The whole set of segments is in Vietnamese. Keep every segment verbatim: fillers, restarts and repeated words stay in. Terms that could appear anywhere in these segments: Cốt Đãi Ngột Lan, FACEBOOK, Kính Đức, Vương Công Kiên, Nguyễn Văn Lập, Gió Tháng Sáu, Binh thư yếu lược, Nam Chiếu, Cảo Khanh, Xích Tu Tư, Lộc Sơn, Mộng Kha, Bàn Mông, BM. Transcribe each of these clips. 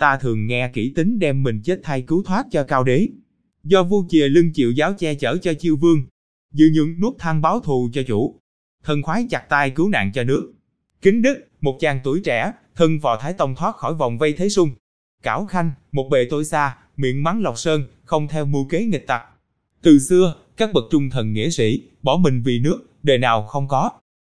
Ta thường nghe kỹ tính đem mình chết thay cứu thoát cho cao đế. Do vua Chìa Lưng chịu giáo che chở cho chiêu vương, dự nhượng nuốt thang báo thù cho chủ. Thần khoái chặt tay cứu nạn cho nước. Kính Đức, một chàng tuổi trẻ, thân vào Thái Tông thoát khỏi vòng vây thế sung. Cảo Khanh, một bề tôi xa, miệng mắng Lộc Sơn, không theo mưu kế nghịch tặc. Từ xưa, các bậc trung thần nghĩa sĩ, bỏ mình vì nước, đời nào không có.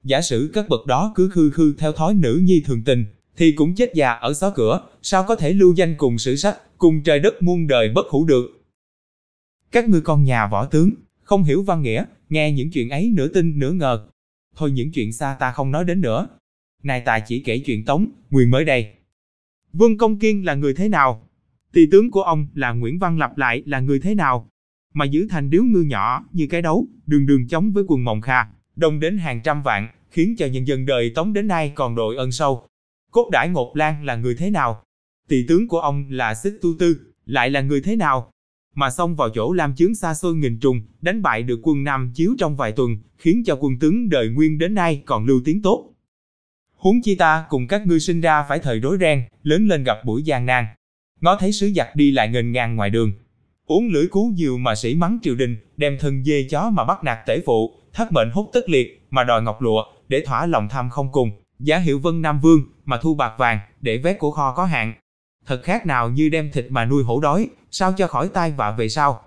Giả sử các bậc đó cứ khư khư theo thói nữ nhi thường tình, thì cũng chết già ở xó cửa, sao có thể lưu danh cùng sử sách, cùng trời đất muôn đời bất hủ được. Các ngươi con nhà võ tướng, không hiểu văn nghĩa, nghe những chuyện ấy nửa tin nửa ngờ. Thôi những chuyện xa ta không nói đến nữa. Nay ta chỉ kể chuyện Tống, Nguyên mới đây. Vương Công Kiên là người thế nào? Tỳ tướng của ông là Nguyễn Văn Lập lại là người thế nào? Mà giữ thành điếu ngư nhỏ như cái đấu, đường đường chống với quần Mộng Kha, đông đến hàng trăm vạn, khiến cho nhân dân đời Tống đến nay còn đội ơn sâu. Cốt Đãi Ngột Lan là người thế nào? Tỳ tướng của ông là Xích Tu Tư, lại là người thế nào? Mà xông vào chỗ Lam Chướng xa xôi nghìn trùng, đánh bại được quân Nam Chiếu trong vài tuần, khiến cho quân tướng đời Nguyên đến nay còn lưu tiếng tốt. Huống chi ta cùng các ngươi sinh ra phải thời rối ren, lớn lên gặp buổi gian nan. Ngó thấy sứ giặc đi lại nghênh ngang ngoài đường, uống lưỡi cú diều mà sĩ mắng triều đình, đem thân dê chó mà bắt nạt tể phụ, thác mệnh hút tất liệt mà đòi ngọc lụa để thỏa lòng tham không cùng, giả hiệu Vân Nam Vương mà thu bạc vàng để vét của kho có hạn. Thật khác nào như đem thịt mà nuôi hổ đói, sao cho khỏi tai vạ về sau.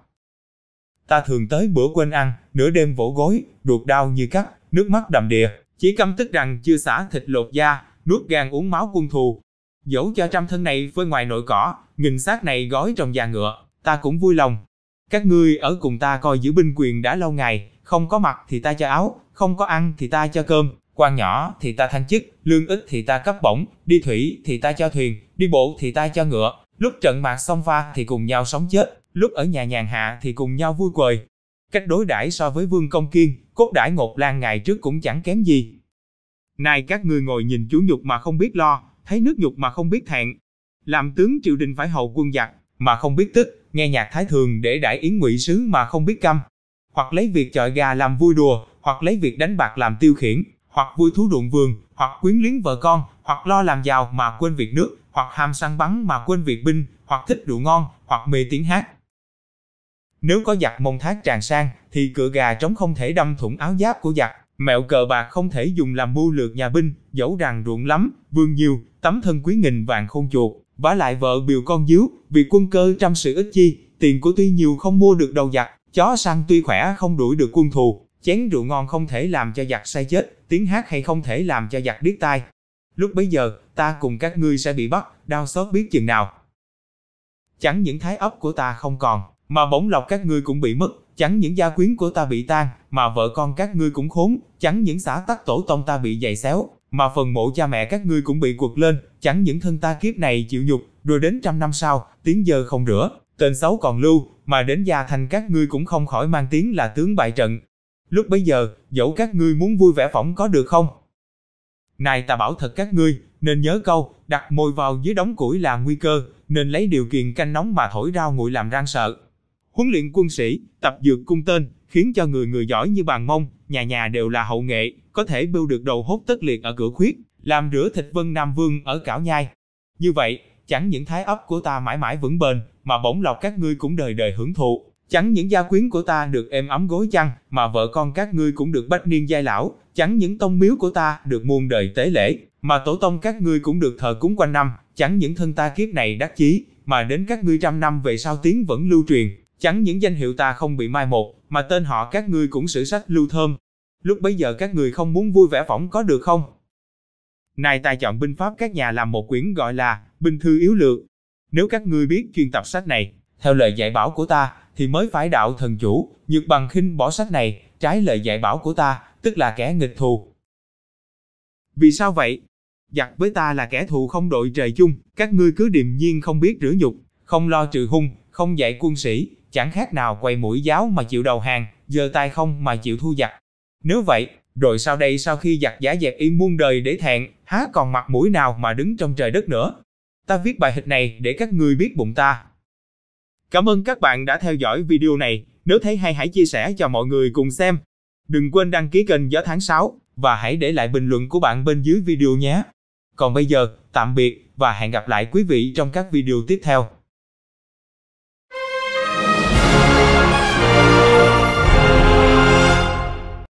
Ta thường tới bữa quên ăn, nửa đêm vỗ gối, ruột đau như cắt, nước mắt đầm đìa, chỉ căm tức rằng chưa xả thịt lột da, nuốt gan uống máu quân thù. Dẫu cho trăm thân này với ngoài nội cỏ, nghìn xác này gói trong da ngựa, ta cũng vui lòng. Các ngươi ở cùng ta coi giữ binh quyền đã lâu ngày, không có mặc thì ta cho áo, không có ăn thì ta cho cơm, quan nhỏ thì ta thăng chức, lương ít thì ta cấp bổng, đi thủy thì ta cho thuyền, đi bộ thì ta cho ngựa, lúc trận mạc xông pha thì cùng nhau sống chết, lúc ở nhà nhàn hạ thì cùng nhau vui quời. Cách đối đãi so với Vương Công Kiên, Cốt Đãi Ngột Lan ngày trước cũng chẳng kém gì. Nay các ngươi ngồi nhìn chủ nhục mà không biết lo, thấy nước nhục mà không biết thẹn, làm tướng triều đình phải hầu quân giặc mà không biết tức, nghe nhạc thái thường để đãi yến ngụy sứ mà không biết căm, hoặc lấy việc chọi gà làm vui đùa, hoặc lấy việc đánh bạc làm tiêu khiển, hoặc vui thú ruộng vườn, hoặc quyến luyến vợ con, hoặc lo làm giàu mà quên việc nước, hoặc ham săn bắn mà quên việc binh, hoặc thích rượu ngon, hoặc mê tiếng hát. Nếu có giặc mông thác tràn sang, thì cựa gà trống không thể đâm thủng áo giáp của giặc, mẹo cờ bạc không thể dùng làm mưu lược nhà binh, dẫu rằng ruộng lắm, vườn nhiều, tấm thân quý nghìn vàng khôn chuột, vả lại vợ biều con díu, vì quân cơ trăm sự ít chi, tiền của tuy nhiều không mua được đầu giặc, chó săn tuy khỏe không đuổi được quân thù, chén rượu ngon không thể làm cho giặc say chết, tiếng hát hay không thể làm cho giặc điếc tai. Lúc bấy giờ, ta cùng các ngươi sẽ bị bắt, đau xót biết chừng nào. Chẳng những thái ấp của ta không còn, mà bổng lộc các ngươi cũng bị mất, chẳng những gia quyến của ta bị tan, mà vợ con các ngươi cũng khốn, chẳng những xã tắc tổ tông ta bị giày xéo, mà phần mộ cha mẹ các ngươi cũng bị quật lên, chẳng những thân ta kiếp này chịu nhục, rồi đến trăm năm sau, tiếng dơ không rửa, tên xấu còn lưu, mà đến gia thành các ngươi cũng không khỏi mang tiếng là tướng bại trận. Lúc bấy giờ, dẫu các ngươi muốn vui vẻ phỏng có được không? Này ta bảo thật các ngươi, nên nhớ câu, đặt mồi vào dưới đống củi là nguy cơ, nên lấy điều kiện canh nóng mà thổi rau nguội làm răng sợ. Huấn luyện quân sĩ, tập dược cung tên, khiến cho người người giỏi như Bàn Mông, nhà nhà đều là hậu nghệ, có thể bêu được đầu hốt tất liệt ở Cửa Khuyết, làm rửa thịt Vân Nam Vương ở Cảo Nhai. Như vậy, chẳng những thái ấp của ta mãi mãi vững bền, mà bổng lộc các ngươi cũng đời đời hưởng thụ. Chẳng những gia quyến của ta được êm ấm gối chăn, mà vợ con các ngươi cũng được bách niên giai lão, chẳng những tông miếu của ta được muôn đời tế lễ, mà tổ tông các ngươi cũng được thờ cúng quanh năm, chẳng những thân ta kiếp này đắc chí, mà đến các ngươi trăm năm về sau tiếng vẫn lưu truyền, chẳng những danh hiệu ta không bị mai một, mà tên họ các ngươi cũng sử sách lưu thơm. Lúc bấy giờ các ngươi không muốn vui vẻ phỏng có được không? Này ta chọn binh pháp các nhà làm một quyển gọi là Binh Thư Yếu Lược. Nếu các ngươi biết chuyên tập sách này, theo lời dạy bảo của ta, thì mới phải đạo thần chủ, nhược bằng khinh bỏ sách này, trái lời dạy bảo của ta, tức là kẻ nghịch thù. Vì sao vậy? Giặc với ta là kẻ thù không đội trời chung, các ngươi cứ điềm nhiên không biết rửa nhục, không lo trừ hung, không dạy quân sĩ, chẳng khác nào quay mũi giáo mà chịu đầu hàng, giơ tay không mà chịu thu giặc. Nếu vậy, rồi sau đây sau khi giặc giả dẹp yên muôn đời để thẹn, há còn mặt mũi nào mà đứng trong trời đất nữa. Ta viết bài hịch này để các ngươi biết bụng ta. Cảm ơn các bạn đã theo dõi video này, nếu thấy hay hãy chia sẻ cho mọi người cùng xem. Đừng quên đăng ký kênh Gió Tháng Sáu và hãy để lại bình luận của bạn bên dưới video nhé. Còn bây giờ, tạm biệt và hẹn gặp lại quý vị trong các video tiếp theo.